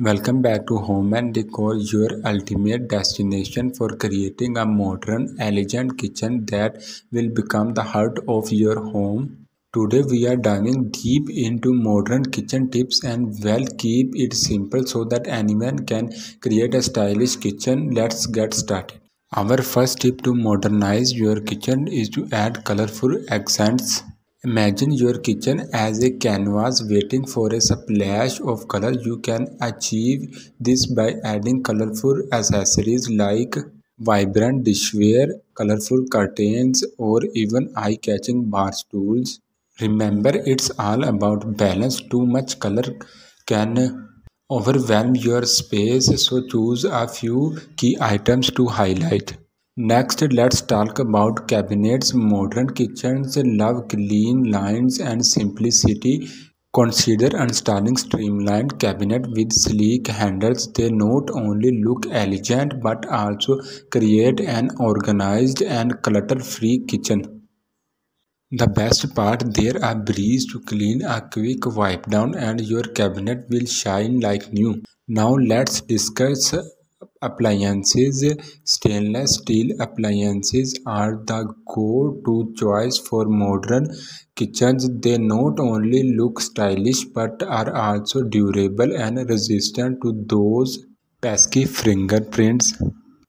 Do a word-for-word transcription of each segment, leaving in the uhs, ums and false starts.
Welcome back to Home and Decor, your ultimate destination for creating a modern, elegant kitchen that will become the heart of your home. Today we are diving deep into modern kitchen tips and well keep it simple so that anyone can create a stylish kitchen. Let's get started. Our first tip to modernize your kitchen is to add colorful accents. Imagine your kitchen as a canvas waiting for a splash of color. You can achieve this by adding colorful accessories like vibrant dishware, colorful curtains, or even eye-catching bar stools. Remember, it's all about balance. Too much color can overwhelm your space, so choose a few key items to highlight. Next, let's talk about cabinets. Modern kitchens love clean lines and simplicity. Consider installing streamlined cabinets with sleek handles. They not only look elegant but also create an organized and clutter-free kitchen. The best part, there are breeze to clean, a quick wipe down, and your cabinet will shine like new. Now let's discuss appliances. Stainless steel appliances are the go-to choice for modern kitchens. They not only look stylish but are also durable and resistant to those pesky fingerprints.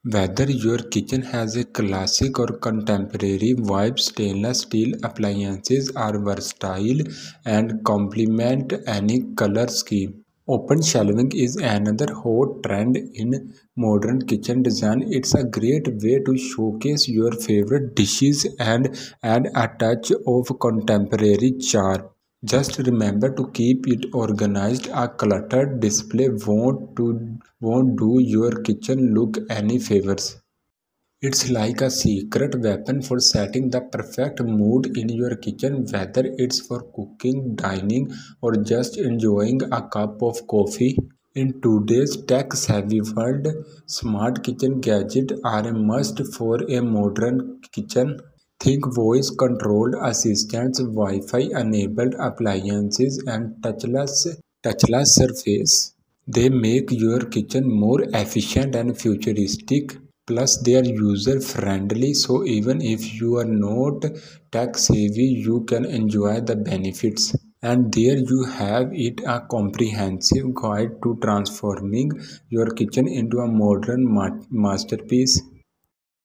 Whether your kitchen has a classic or contemporary vibe, stainless steel appliances are versatile and complement any color scheme. Open shelving is another hot trend in modern kitchen design. It's a great way to showcase your favorite dishes and add a touch of contemporary charm. Just remember to keep it organized. A cluttered display won't, to, won't do your kitchen look any favors. It's like a secret weapon for setting the perfect mood in your kitchen, whether it's for cooking, dining, or just enjoying a cup of coffee. In today's tech-savvy world, smart kitchen gadgets are a must for a modern kitchen. Think voice-controlled assistants, Wi-Fi-enabled appliances, and touchless, touchless surface. They make your kitchen more efficient and futuristic. Plus, they are user friendly, so even if you are not tech savvy, you can enjoy the benefits. And there you have it, a comprehensive guide to transforming your kitchen into a modern ma masterpiece.